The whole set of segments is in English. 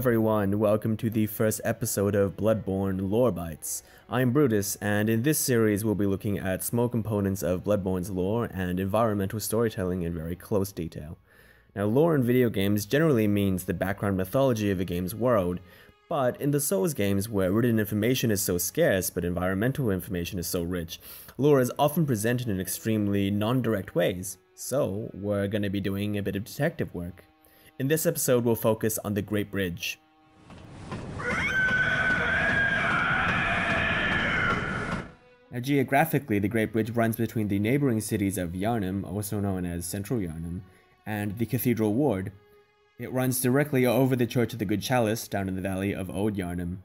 everyone, welcome to the first episode of Bloodborne Lore Bites. I'm Brutus, and in this series we'll be looking at small components of Bloodborne's lore and environmental storytelling in very close detail. Now, lore in video games generally means the background mythology of a game's world, but in the Souls games, where written information is so scarce but environmental information is so rich, lore is often presented in extremely non-direct ways. So, we're going to be doing a bit of detective work. In this episode, we'll focus on the Great Bridge. Now, geographically, the Great Bridge runs between the neighboring cities of Yharnam, also known as Central Yharnam, and the Cathedral Ward. It runs directly over the Church of the Good Chalice, down in the valley of Old Yharnam.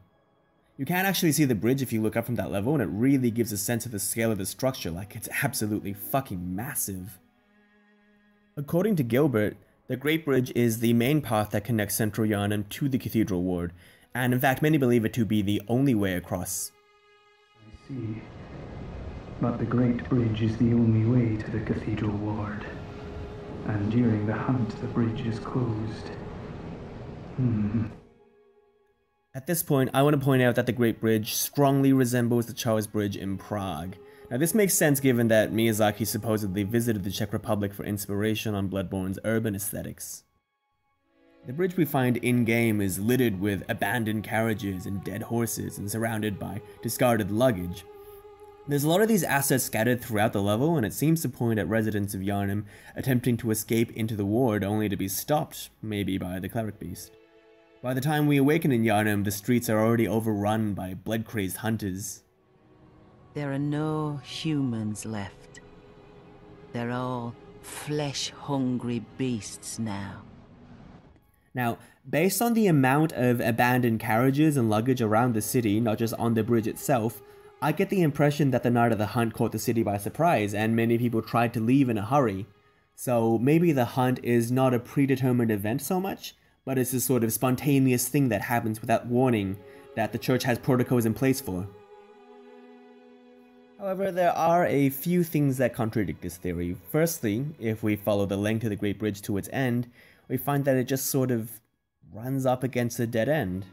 You can actually see the bridge if you look up from that level, and it really gives a sense of the scale of the structure, like it's absolutely fucking massive. According to Gilbert, the Great Bridge is the main path that connects Central Yharnam to the Cathedral Ward, and in fact many believe it to be the only way across. I see. But the Great Bridge is the only way to the Cathedral Ward. And during the hunt, the bridge is closed. At this point, I want to point out that the Great Bridge strongly resembles the Charles Bridge in Prague. Now, this makes sense given that Miyazaki supposedly visited the Czech Republic for inspiration on Bloodborne's urban aesthetics. The bridge we find in-game is littered with abandoned carriages and dead horses and surrounded by discarded luggage. There's a lot of these assets scattered throughout the level, and it seems to point at residents of Yharnam attempting to escape into the ward only to be stopped, maybe by the Cleric Beast. By the time we awaken in Yharnam, the streets are already overrun by blood-crazed hunters. There are no humans left. They're all flesh-hungry beasts now. Now, based on the amount of abandoned carriages and luggage around the city, not just on the bridge itself, I get the impression that the night of the hunt caught the city by surprise, and many people tried to leave in a hurry. So maybe the hunt is not a predetermined event so much, but it's a sort of spontaneous thing that happens without warning that the church has protocols in place for. However, there are a few things that contradict this theory. Firstly, if we follow the length of the Great Bridge to its end, we find that it just sort of runs up against a dead end.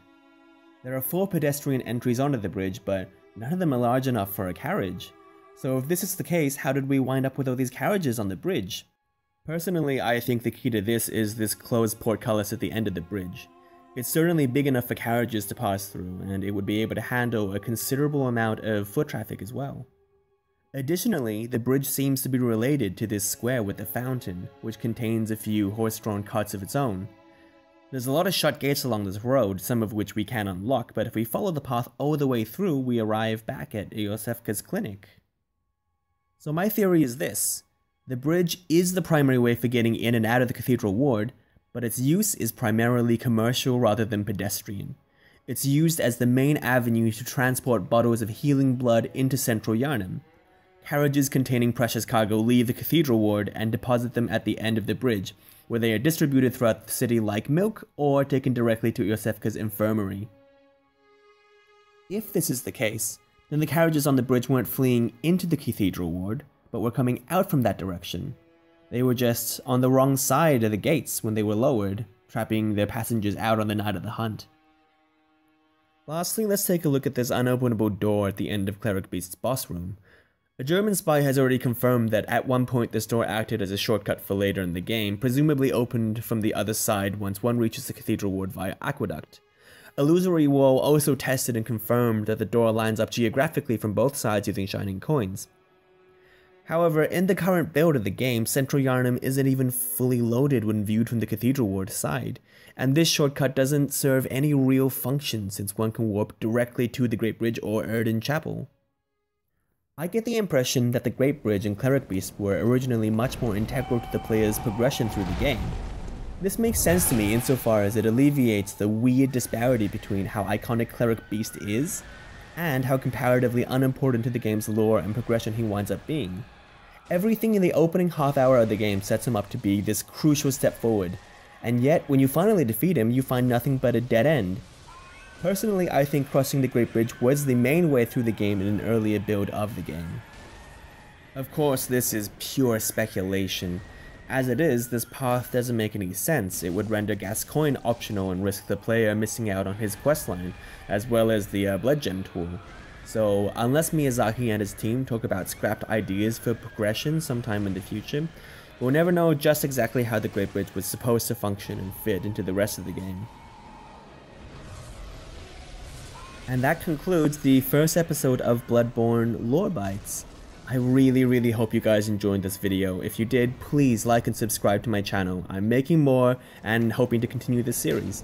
There are 4 pedestrian entries onto the bridge, but none of them are large enough for a carriage. So if this is the case, how did we wind up with all these carriages on the bridge? Personally, I think the key to this is this closed portcullis at the end of the bridge. It's certainly big enough for carriages to pass through, and it would be able to handle a considerable amount of foot traffic as well. Additionally, the bridge seems to be related to this square with the fountain, which contains a few horse-drawn carts of its own. There's a lot of shut gates along this road, some of which we can unlock, but if we follow the path all the way through, we arrive back at Iosefka's clinic. So my theory is this. The bridge is the primary way for getting in and out of the Cathedral Ward, but its use is primarily commercial rather than pedestrian. It's used as the main avenue to transport bottles of healing blood into Central Yharnam. Carriages containing precious cargo leave the Cathedral Ward and deposit them at the end of the bridge, where they are distributed throughout the city like milk or taken directly to Iosefka's infirmary. If this is the case, then the carriages on the bridge weren't fleeing into the Cathedral Ward, but were coming out from that direction. They were just on the wrong side of the gates when they were lowered, trapping their passengers out on the night of the hunt. Lastly, let's take a look at this unopenable door at the end of Cleric Beast's boss room. A German spy has already confirmed that at one point this door acted as a shortcut for later in the game, presumably opened from the other side once one reaches the Cathedral Ward via aqueduct. Illusory Wall also tested and confirmed that the door lines up geographically from both sides using shining coins. However, in the current build of the game, Central Yharnam isn't even fully loaded when viewed from the Cathedral Ward side, and this shortcut doesn't serve any real function since one can warp directly to the Great Bridge or Erden Chapel. I get the impression that the Great Bridge and Cleric Beast were originally much more integral to the player's progression through the game. This makes sense to me insofar as it alleviates the weird disparity between how iconic Cleric Beast is and how comparatively unimportant to the game's lore and progression he winds up being. Everything in the opening half hour of the game sets him up to be this crucial step forward, and yet when you finally defeat him, you find nothing but a dead end. Personally, I think crossing the Great Bridge was the main way through the game in an earlier build of the game. Of course, this is pure speculation, As it is, this path doesn't make any sense. It would render Gascoigne optional and risk the player missing out on his questline, as well as the Blood Gem tool. So, unless Miyazaki and his team talk about scrapped ideas for progression sometime in the future, we'll never know just exactly how the Great Bridge was supposed to function and fit into the rest of the game. And that concludes the first episode of Bloodborne Lore Bites. I really hope you guys enjoyed this video. If you did, please like and subscribe to my channel. I'm making more and hoping to continue this series.